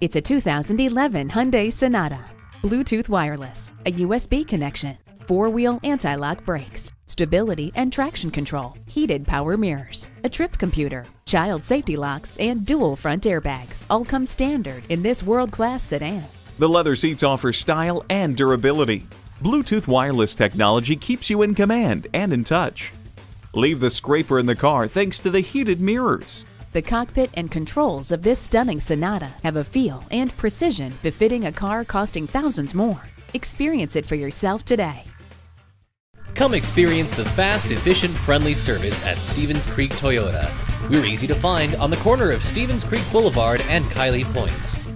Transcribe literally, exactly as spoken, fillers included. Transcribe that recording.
It's a two thousand eleven Hyundai Sonata. Bluetooth wireless, a U S B connection, four-wheel anti-lock brakes, stability and traction control, heated power mirrors, a trip computer, child safety locks, and dual front airbags all come standard in this world-class sedan. The leather seats offer style and durability. Bluetooth wireless technology keeps you in command and in touch. Leave the scraper in the car thanks to the heated mirrors. The cockpit and controls of this stunning Sonata have a feel and precision befitting a car costing thousands more. Experience it for yourself today. Come experience the fast, efficient, friendly service at Stevens Creek Toyota. We're easy to find on the corner of Stevens Creek Boulevard and Kiley Points.